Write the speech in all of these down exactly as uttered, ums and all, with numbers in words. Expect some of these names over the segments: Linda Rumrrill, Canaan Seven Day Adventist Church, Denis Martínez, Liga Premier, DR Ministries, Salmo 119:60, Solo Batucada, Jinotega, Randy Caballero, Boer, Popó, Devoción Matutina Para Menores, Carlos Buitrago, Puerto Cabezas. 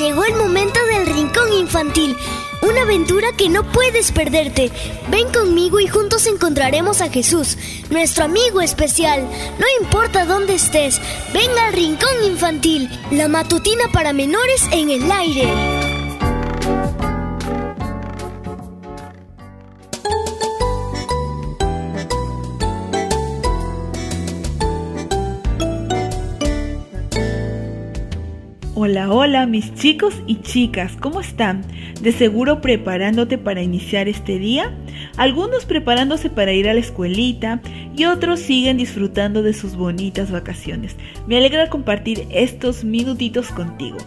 Llegó el momento del Rincón Infantil, una aventura que no puedes perderte. Ven conmigo y juntos encontraremos a Jesús, nuestro amigo especial. No importa dónde estés, ven al Rincón Infantil, la matutina para menores en el aire. Hola, hola mis chicos y chicas, ¿cómo están? ¿De seguro preparándote para iniciar este día? Algunos preparándose para ir a la escuelita y otros siguen disfrutando de sus bonitas vacaciones. Me alegra compartir estos minutitos contigo.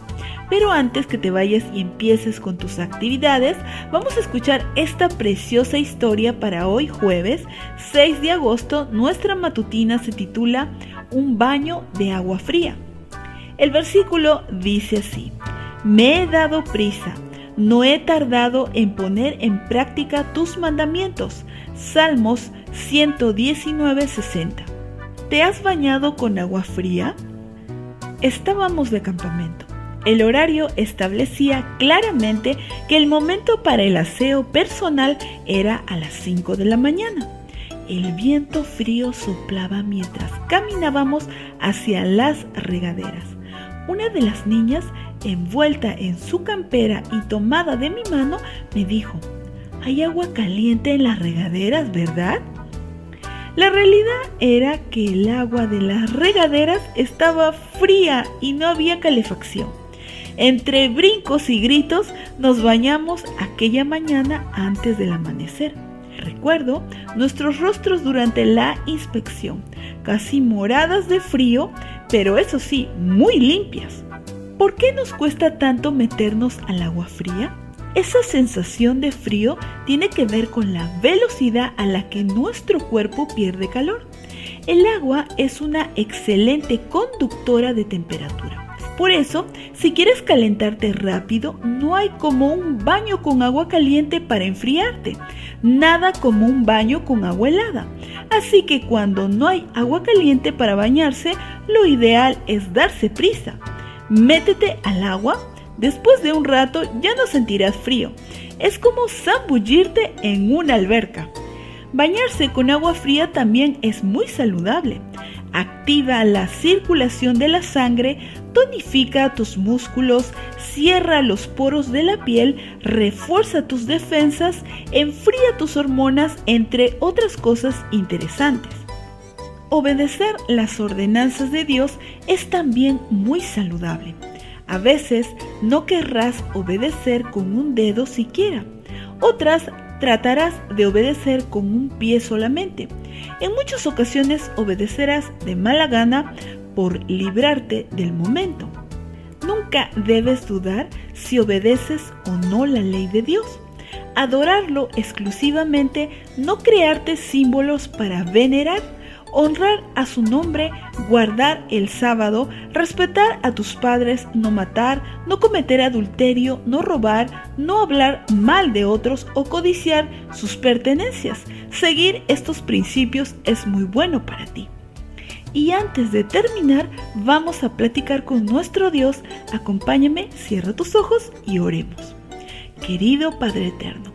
Pero antes que te vayas y empieces con tus actividades, vamos a escuchar esta preciosa historia para hoy jueves seis de agosto. Nuestra matutina se titula Un baño de agua fría. El versículo dice así: Me he dado prisa, no he tardado en poner en práctica tus mandamientos. Salmos ciento diecinueve, sesenta. ¿Te has bañado con agua fría? Estábamos de campamento. El horario establecía claramente que el momento para el aseo personal era a las cinco de la mañana. El viento frío soplaba mientras caminábamos hacia las regaderas. Una de las niñas, envuelta en su campera y tomada de mi mano, me dijo: «Hay agua caliente en las regaderas, ¿verdad?». La realidad era que el agua de las regaderas estaba fría y no había calefacción. Entre brincos y gritos nos bañamos aquella mañana antes del amanecer. Recuerdo nuestros rostros durante la inspección, casi moradas de frío, pero eso sí, muy limpias. ¿Por qué nos cuesta tanto meternos al agua fría? Esa sensación de frío tiene que ver con la velocidad a la que nuestro cuerpo pierde calor. El agua es una excelente conductora de temperatura. Por eso, si quieres calentarte rápido, no hay como un baño con agua caliente para enfriarte. Nada como un baño con agua helada. Así que cuando no hay agua caliente para bañarse, lo ideal es darse prisa. Métete al agua. Después de un rato ya no sentirás frío. Es como zambullirte en una alberca. Bañarse con agua fría también es muy saludable. Activa la circulación de la sangre, tonifica tus músculos, cierra los poros de la piel, refuerza tus defensas, enfría tus hormonas, entre otras cosas interesantes. Obedecer las ordenanzas de Dios es también muy saludable. A veces no querrás obedecer con un dedo siquiera, otras tratarás de obedecer con un pie solamente. En muchas ocasiones obedecerás de mala gana por librarte del momento. Nunca debes dudar si obedeces o no la ley de Dios. Adorarlo exclusivamente, no crearte símbolos para venerar, honrar a su nombre, guardar el sábado, respetar a tus padres, no matar, no cometer adulterio, no robar, no hablar mal de otros o codiciar sus pertenencias. Seguir estos principios es muy bueno para ti. Y antes de terminar, vamos a platicar con nuestro Dios. Acompáñame, cierra tus ojos y oremos. Querido Padre Eterno,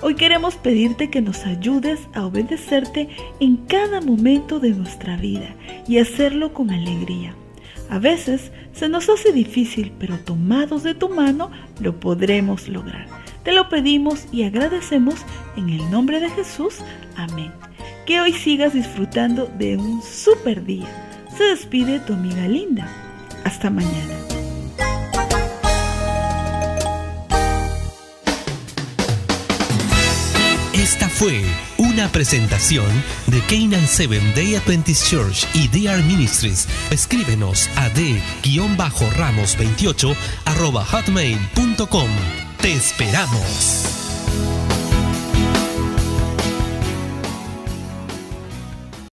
hoy queremos pedirte que nos ayudes a obedecerte en cada momento de nuestra vida y hacerlo con alegría. A veces se nos hace difícil, pero tomados de tu mano lo podremos lograr. Te lo pedimos y agradecemos en el nombre de Jesús. Amén. Que hoy sigas disfrutando de un súper día. Se despide tu amiga Linda. Hasta mañana. Esta fue una presentación de Canaan Seven Day Adventist Church y D R Ministries. Escríbenos a d guion ramos veintiocho arroba hotmail punto com. ¡Te esperamos!